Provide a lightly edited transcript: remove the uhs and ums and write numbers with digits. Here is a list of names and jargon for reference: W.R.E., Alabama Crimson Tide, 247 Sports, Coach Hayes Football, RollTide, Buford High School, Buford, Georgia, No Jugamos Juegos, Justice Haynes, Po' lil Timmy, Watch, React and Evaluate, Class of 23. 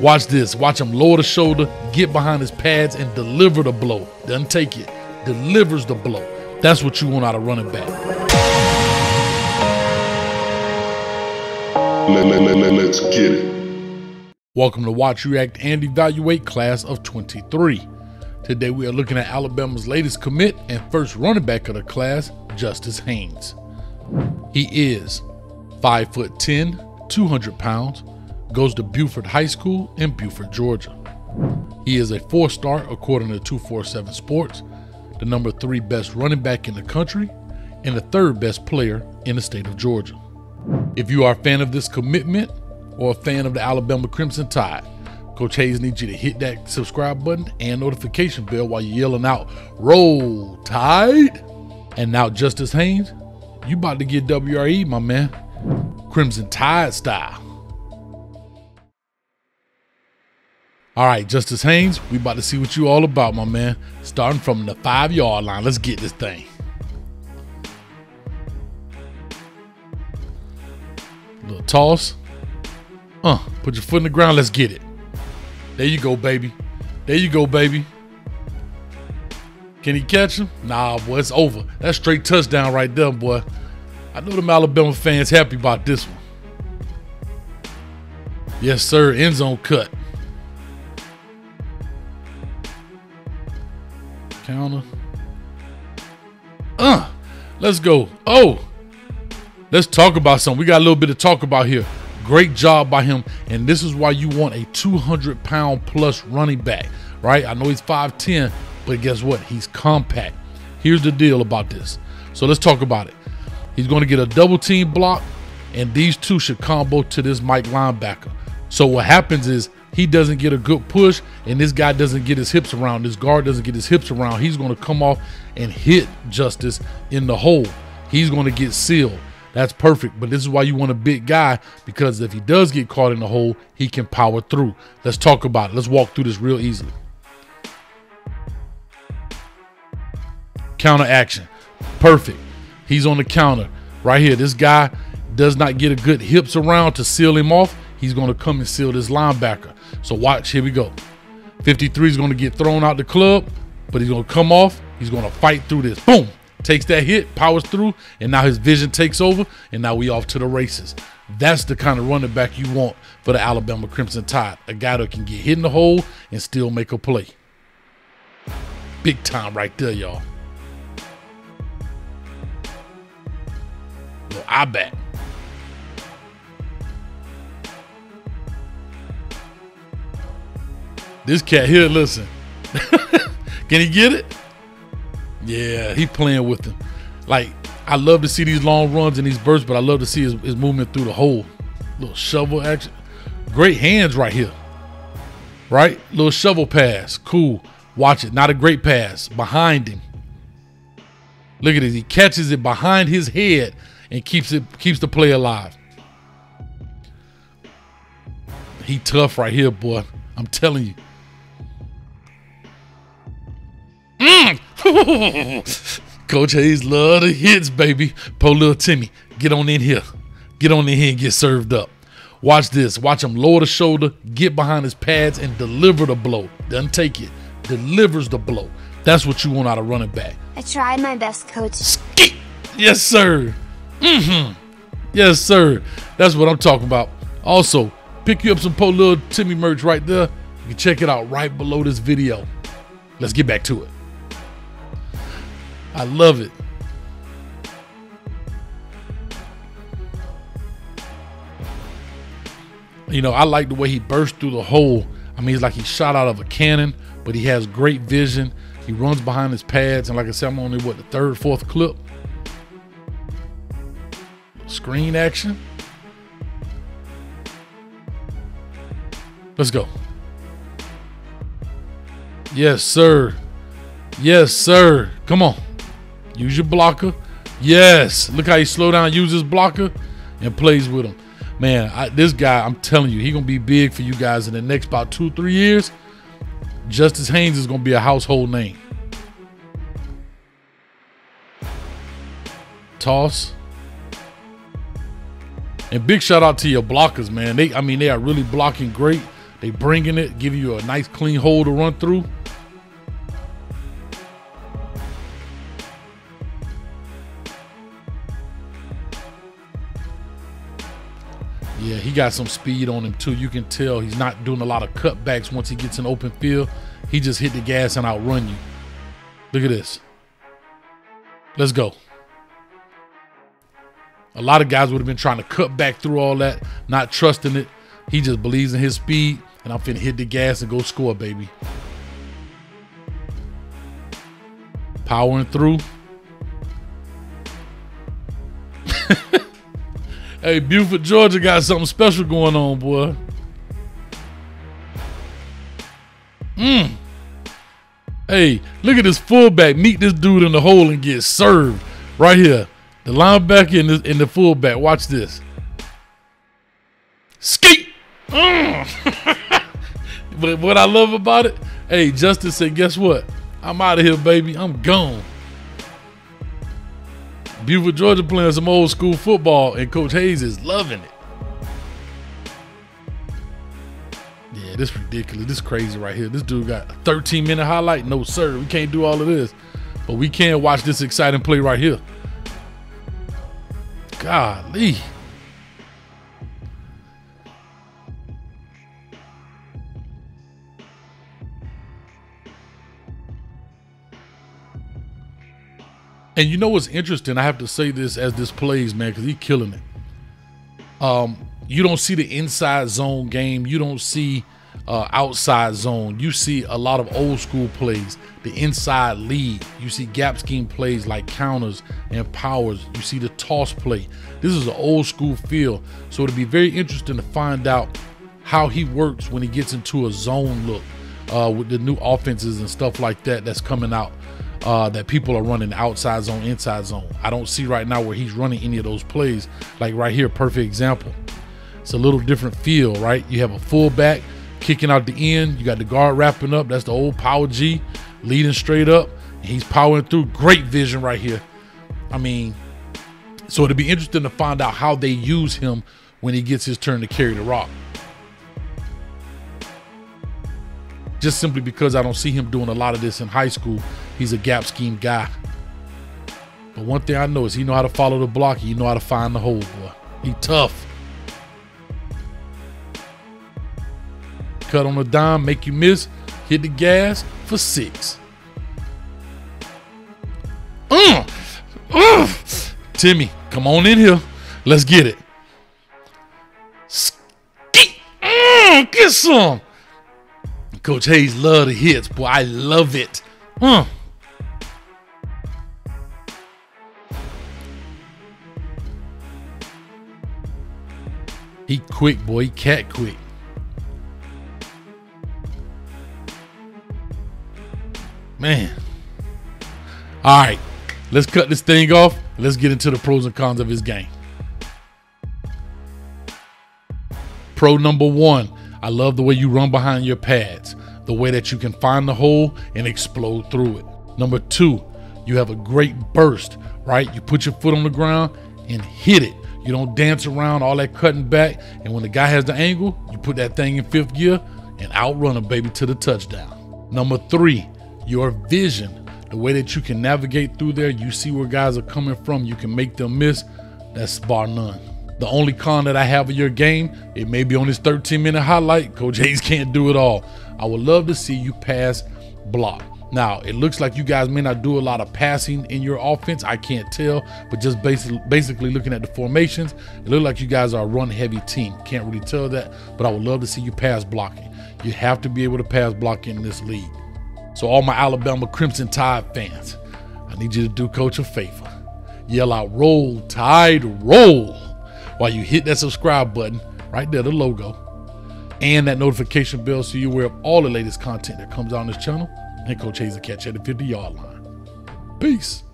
Watch this. Watch him lower the shoulder, get behind his pads, and deliver the blow. Doesn't take it. Delivers the blow. That's what you want out of running back. Let's get it. Welcome to Watch, React, and Evaluate, Class of 23. Today we are looking at Alabama's latest commit and first running back of the class, Justice Haynes. He is 5'10", 200 pounds, goes to Buford High School in Buford, Georgia. He is a four-star according to 247 Sports, the number 3 best running back in the country, and the 3rd best player in the state of Georgia. If you are a fan of this commitment or a fan of the Alabama Crimson Tide, Coach Hayes needs you to hit that subscribe button and notification bell while you're yelling out, "Roll Tide!" And now Justice Haynes, you about to get W.R.E., my man. Crimson Tide style. All right, Justice Haynes, we about to see what you all about, my man. Starting from the 5-yard line, let's get this thing. Little toss. Put your foot in the ground, let's get it. There you go, baby. There you go, baby. Can he catch him? Nah, boy, it's over. That's straight touchdown right there, boy. I know them Alabama fans happy about this one. Yes, sir, end zone cut. Counter. Let's go. Oh, let's talk about something. We got a little bit to talk about here. Great job by him, and this is why you want a 200-pound plus running back, right? I know he's 5'10", but guess what? He's compact. Here's the deal about this. So let's talk about it. He's going to get a double team block, and these two should combo to this Mike linebacker. So what happens is he doesn't get a good push, and this guy doesn't get his hips around. This guard doesn't get his hips around. He's going to come off and hit Justice in the hole. He's going to get sealed. That's perfect, but this is why you want a big guy, because if he does get caught in the hole, he can power through. Let's talk about it. Let's walk through this real easily. Counter action. Perfect. He's on the counter right here. This guy does not get a good hips around to seal him off. He's going to come and seal this linebacker. So watch, here we go. 53 is going to get thrown out the club, but he's going to come off. He's going to fight through this. Boom. Takes that hit, powers through, and now his vision takes over, and now we off to the races. That's the kind of running back you want for the Alabama Crimson Tide, a guy that can get hit in the hole and still make a play. Big time right there, y'all. Little eye back. This cat here, listen. Can he get it? Yeah, he playing with him. Like, I love to see these long runs and these bursts, but I love to see his movement through the hole. Little shovel action. Great hands right here. Right? Little shovel pass. Cool. Watch it. Not a great pass. Behind him. Look at this. He catches it behind his head and keeps the play alive. He tough right here, boy. I'm telling you. Coach Hayes love the hits, baby. Po' lil Timmy, get on in here. Get on in here and get served up. Watch this. Watch him lower the shoulder, get behind his pads, and deliver the blow. Doesn't take it. Delivers the blow. That's what you want out of running back. I tried my best, Coach. Ski. Yes, sir. Yes, sir. That's what I'm talking about. Also, pick you up some Po' lil Timmy merch right there. You can check it out right below this video. Let's get back to it. I love it. You know, I like the way he burst through the hole. I mean, it's like he's shot out of a cannon, but he has great vision. He runs behind his pads, and like I said, I'm only, what, the 3rd, 4th clip? Screen action. Let's go. Yes, sir. Yes, sir. Come on. Use your blocker. Yes. Look how he slow down, use his blocker, and plays with him. Man, this guy, I'm telling you, he's going to be big for you guys in the next about 2-3 years. Justice Haynes is going to be a household name. Toss. And big shout out to your blockers, man. They are really blocking great. They bringing it, give you a nice clean hole to run through. Yeah, he got some speed on him too. You can tell he's not doing a lot of cutbacks once he gets in open field. He just hit the gas and outrun you. Look at this. Let's go. A lot of guys would have been trying to cut back through all that, not trusting it. He just believes in his speed, and I'm finna hit the gas and go score, baby. Powering through. Hey, Buford, Georgia got something special going on, boy. Hey, look at this fullback. Meet this dude in the hole and get served right here. The linebacker and the fullback. Watch this. Skate. But what I love about it, hey, Justice said, guess what? I'm out of here, baby. I'm gone. Buford, Georgia playing some old school football, and Coach Hayes is loving it. Yeah, this is ridiculous. This is crazy right here. This dude got a 13-minute highlight. No, sir. We can't do all of this. But we can watch this exciting play right here. Golly. And you know what's interesting? I have to say this as this plays, man, because he's killing it. You don't see the inside zone game. You don't see outside zone. You see a lot of old school plays, the inside lead. You see gap scheme plays like counters and powers. You see the toss play. This is an old school feel. So it'll be very interesting to find out how he works when he gets into a zone look with the new offenses and stuff like that that's coming out. That people are running outside zone, inside zone. I don't see right now where he's running any of those plays. Like right here, perfect example. It's a little different feel, right? You have a fullback kicking out the end. You got the guard wrapping up. That's the old Power G leading straight up. And he's powering through. Great vision right here. I mean, so it'll be interesting to find out how they use him when he gets his turn to carry the rock. Just simply because I don't see him doing a lot of this in high school. He's a gap scheme guy. But one thing I know is he know how to follow the block. He know how to find the hole, boy. He tough. Cut on a dime, make you miss. Hit the gas for 6. Timmy, come on in here. Let's get it. Get some. Coach Hayes love the hits, boy. I love it. He quick, boy. He cat quick. Man. All right. Let's cut this thing off. Let's get into the pros and cons of his game. Pro number 1. I love the way you run behind your pads, the way that you can find the hole and explode through it. Number 2, you have a great burst, right? You put your foot on the ground and hit it. You don't dance around, all that cutting back. And when the guy has the angle, you put that thing in 5th gear and outrun a baby to the touchdown. Number 3, your vision, the way that you can navigate through there. You see where guys are coming from. You can make them miss. That's bar none. The only con that I have of your game, it may be on this 13-minute highlight. Coach Hayes can't do it all. I would love to see you pass block. Now, it looks like you guys may not do a lot of passing in your offense. I can't tell, but just basically looking at the formations, it looks like you guys are a run-heavy team. Can't really tell that, but I would love to see you pass blocking. You have to be able to pass block in this league. So all my Alabama Crimson Tide fans, I need you to do Coach a favor. Yell out, roll, Tide, roll. While you hit that subscribe button right there, the logo, and that notification bell so you're aware of all the latest content that comes out on this channel. And Coach Hayes will catch you at the 50-yard line. Peace.